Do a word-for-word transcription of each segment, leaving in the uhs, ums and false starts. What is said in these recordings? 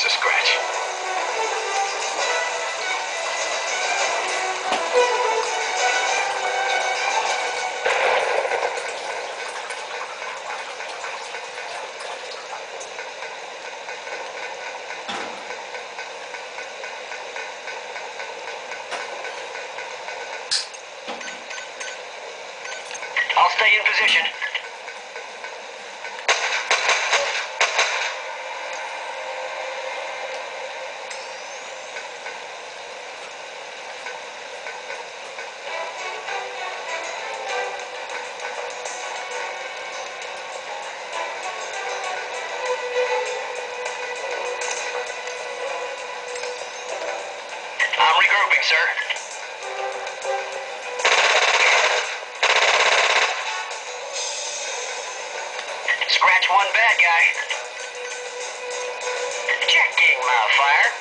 just a scratch. I'll stay in position. I'm regrouping, sir. Scratch one bad guy. Checking modifier.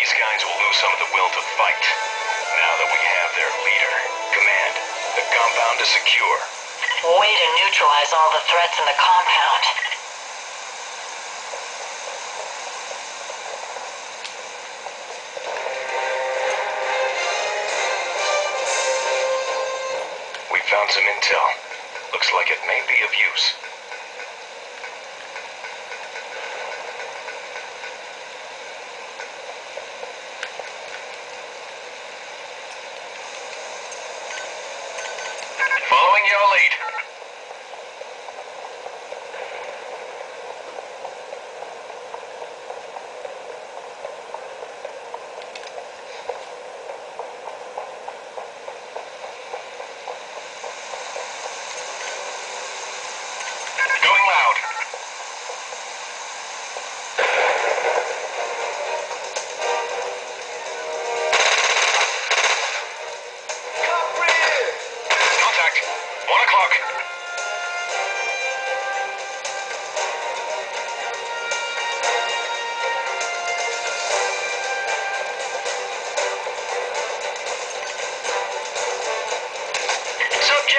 These guys will lose some of the will to fight, now that we have their leader. Command, the compound is secure. Way to neutralize all the threats in the compound. We found some intel. Looks like it may be of use.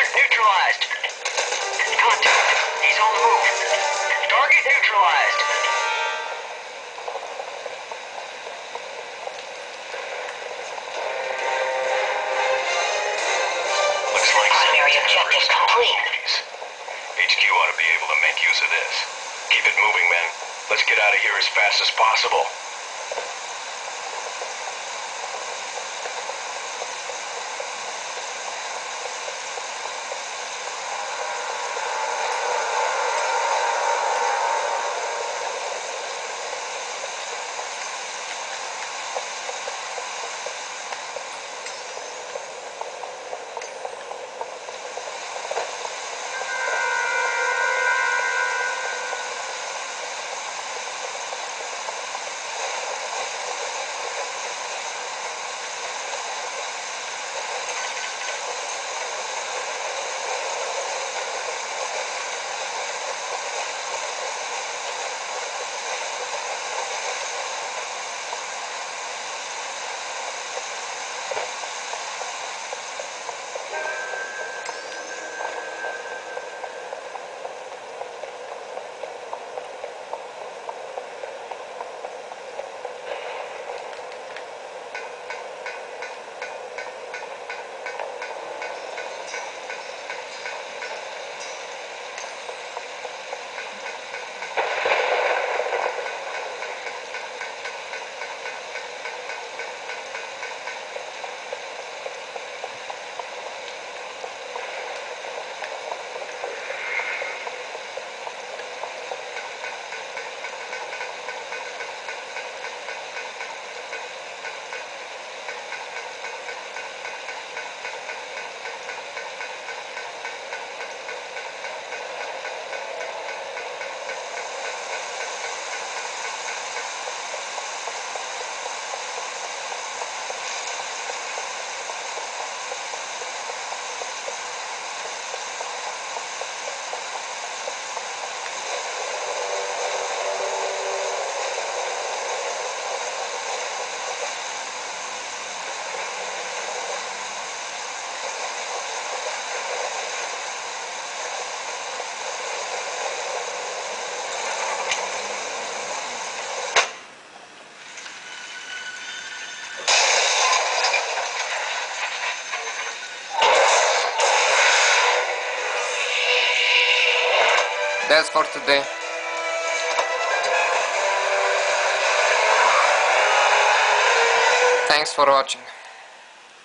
Neutralized. Contact. He's on the move. Target neutralized. Looks like primary objective complete. H Q ought to be able to make use of this. Keep it moving, men. Let's get out of here as fast as possible. That's for today. Thanks for watching.